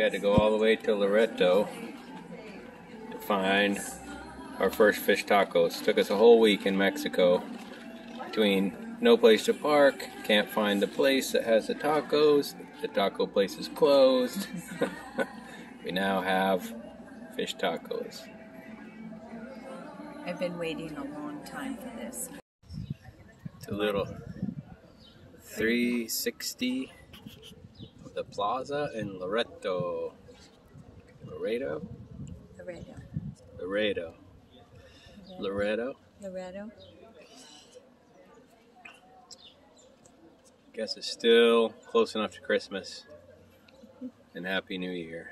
We had to go all the way to Loreto to find our first fish tacos. Took us a whole week in Mexico between no place to park, can't find the place that has the tacos, the taco place is closed. We now have fish tacos. I've been waiting a long time for this. It's a little 360 of the plaza in Loreto. Loreto? Loreto. Loreto. Loreto. Loreto. Guess it's still close enough to Christmas and Happy New Year.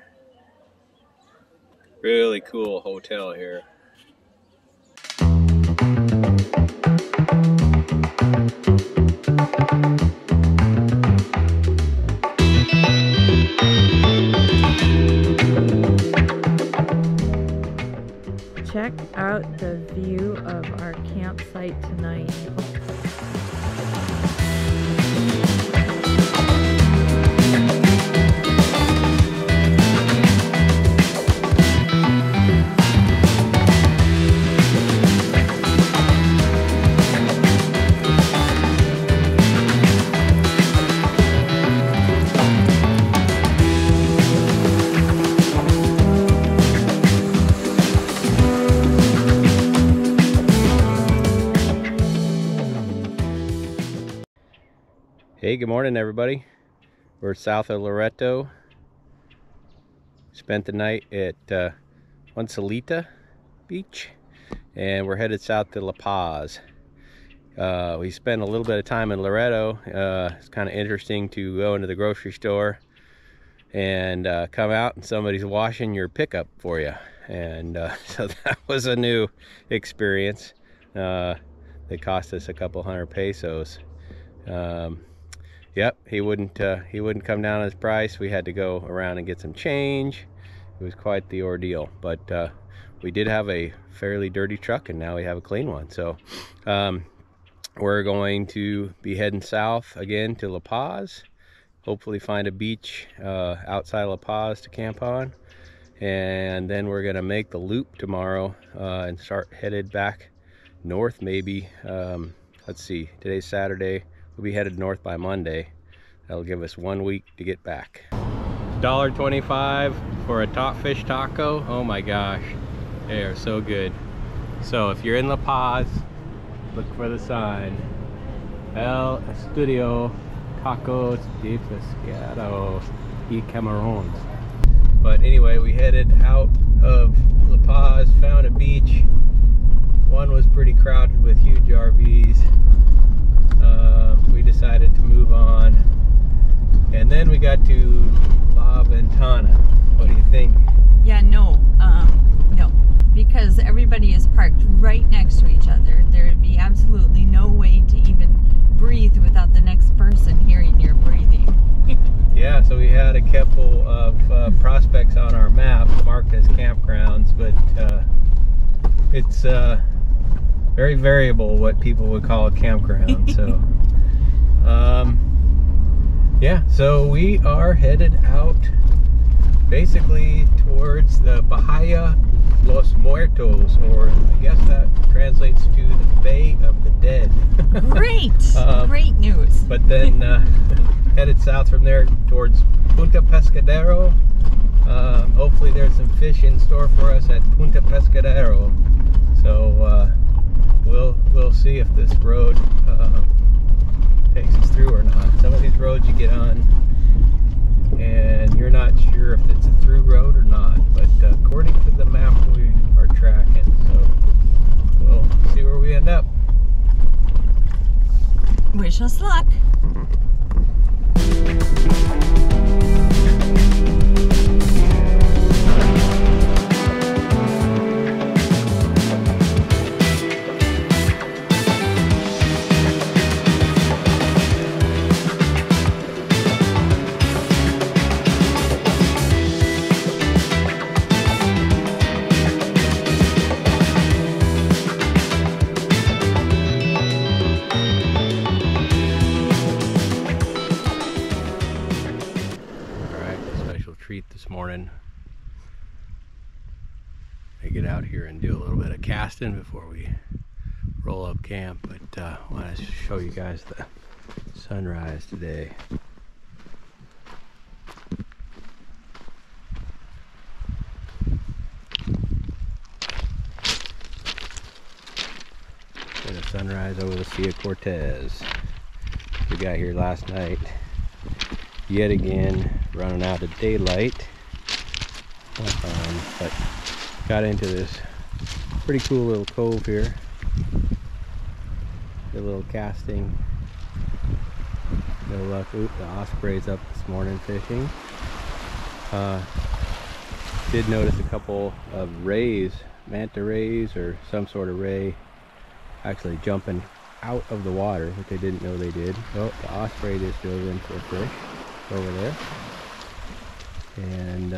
Really cool hotel here. Check out the view of our campsite tonight. Hey, good morning everybody. We're south of Loreto. Spent the night at Onselita Beach and we're headed south to La Paz. We spent a little bit of time in Loreto. It's kind of interesting to go into the grocery store and come out and somebody's washing your pickup for you. And so that was a new experience. They cost us a couple hundred pesos. Yep, he wouldn't come down on his price. We had to go around and get some change. It was quite the ordeal, but we did have a fairly dirty truck and now we have a clean one. So we're going to be heading south again to La Paz, hopefully find a beach outside of La Paz to camp on, and then we're gonna make the loop tomorrow and start headed back north maybe. Let's see, today's Saturday. We'll be headed north by Monday. That'll give us 1 week to get back. $1.25 for a top fish taco. Oh my gosh, they are so good. So if you're in La Paz, look for the sign. El Estudio Tacos de Pescado y Camarones. But anyway, we headed out of La Paz, found a beach. One was pretty crowded with huge RVs. We decided to move on, and then we got to La Ventana. What do you think? Yeah, no, because everybody is parked right next to each other. There would be absolutely no way to even breathe without the next person hearing your breathing. Yeah, so we had a couple of prospects on our map marked as campgrounds, but it's very variable what people would call a campground. So yeah, so we are headed out basically towards the Bahia Los Muertos, or I guess that translates to the Bay of the Dead. Great, great news. But then headed south from there towards Punta Pescadero. Hopefully there's some fish in store for us at Punta Pescadero. So we'll see if this road takes us through or not. Some of these roads you get on and you're not sure if it's a through road or not, but according to the map we are tracking, so we'll see where we end up. Wish us luck. street this morning. I get out here and do a little bit of casting before we roll up camp, but I want to show you guys the sunrise today. The sunrise over the Sea of Cortez. We got here last night, yet again running out of daylight, but got into this pretty cool little cove here. Did a little casting, no luck. Oop, the osprey's up this morning fishing. Did notice a couple of rays, manta rays or some sort of ray, actually jumping out of the water, which I didn't know they did. Oh, the osprey just dove in for a fish over there, and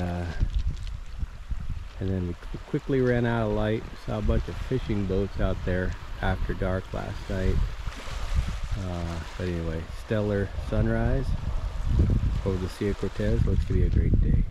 then we quickly ran out of light. Saw a bunch of fishing boats out there after dark last night. But anyway, stellar sunrise over the Sea of Cortez. Looks to be a great day.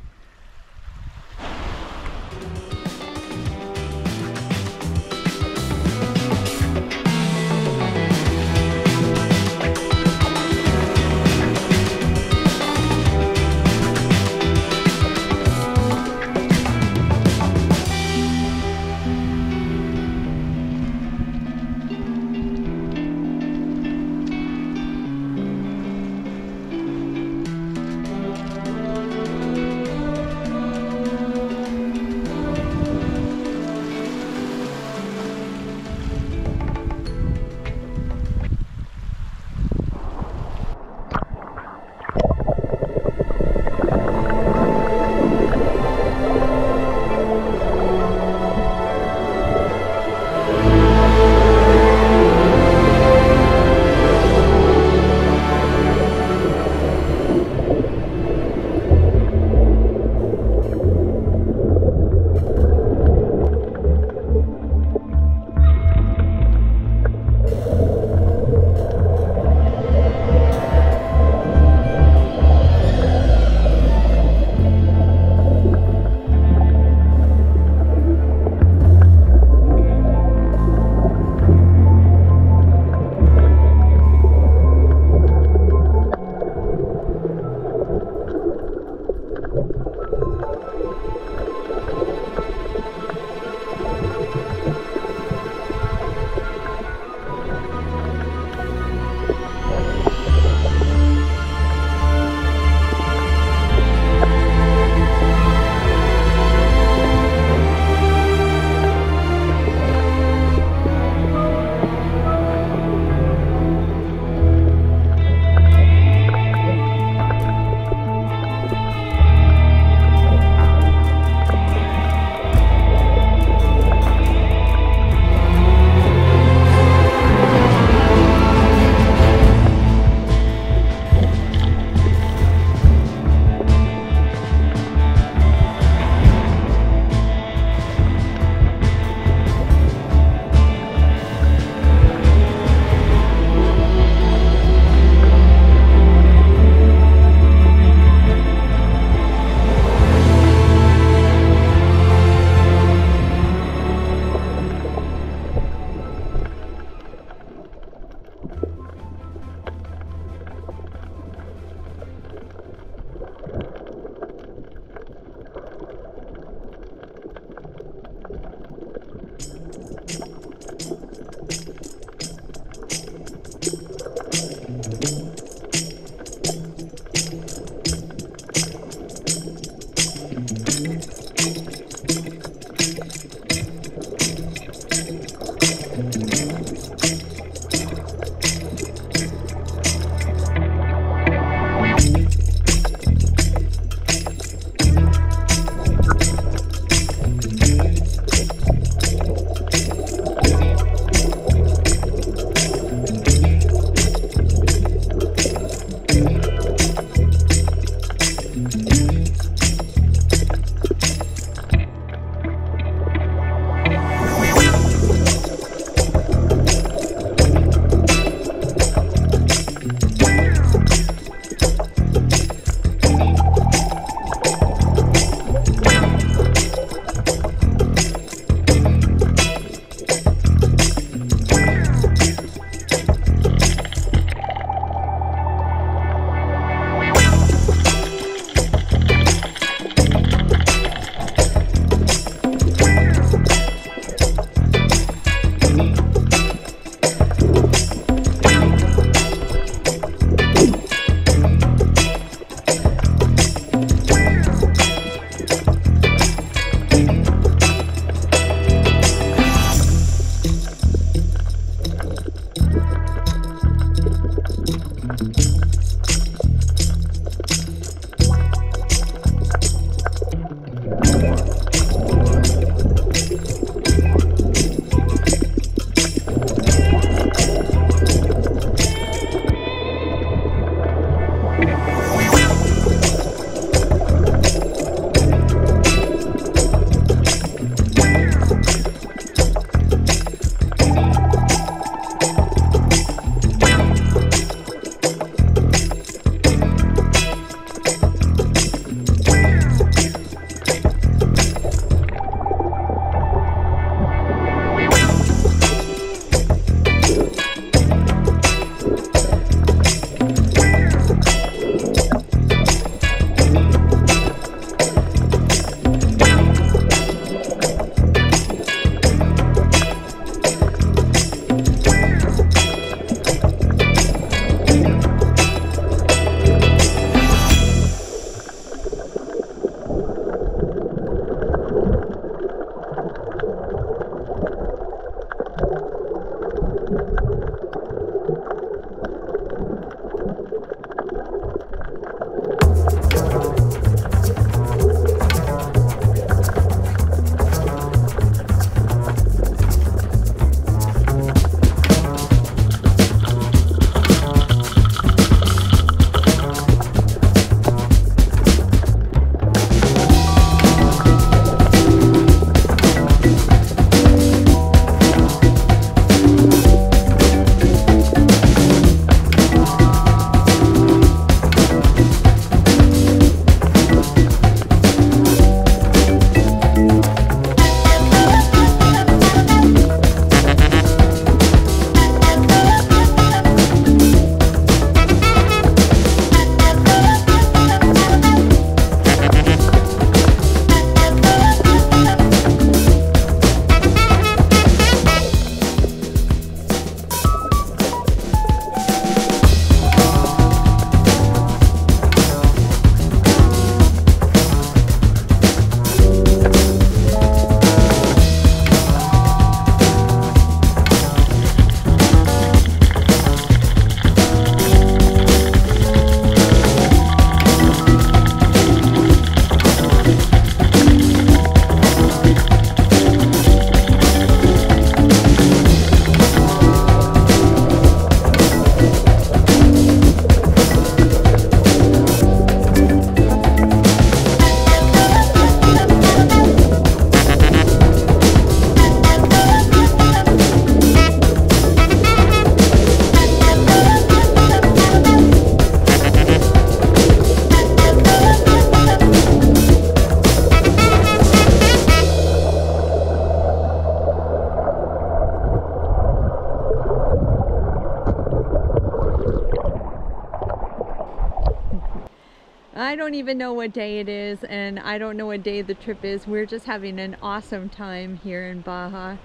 I don't even know what day it is, and I don't know what day the trip is. We're just having an awesome time here in Baja.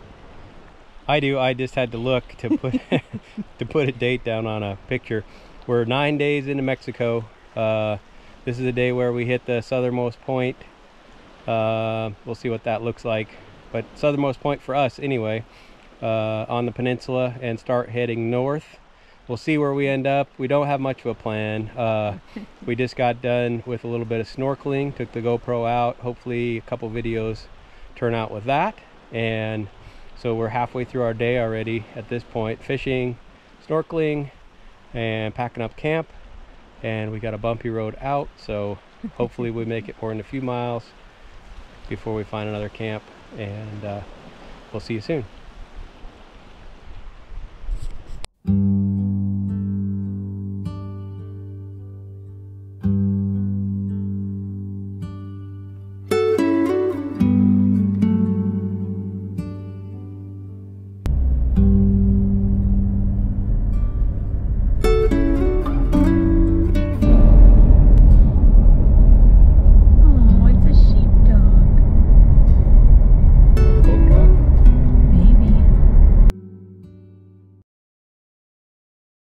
I do. I just had to look to put to put a date down on a picture. We're 9 days into Mexico. This is a day where we hit the southernmost point. We'll see what that looks like, but southernmost point for us anyway, on the peninsula, and start heading north. We'll see where we end up. We don't have much of a plan. We just got done with a little bit of snorkeling, took the GoPro out. Hopefully a couple videos turn out with that. And so we're halfway through our day already at this point, fishing, snorkeling, and packing up camp. And we got a bumpy road out, so hopefully we make it more than a few miles before we find another camp. And we'll see you soon.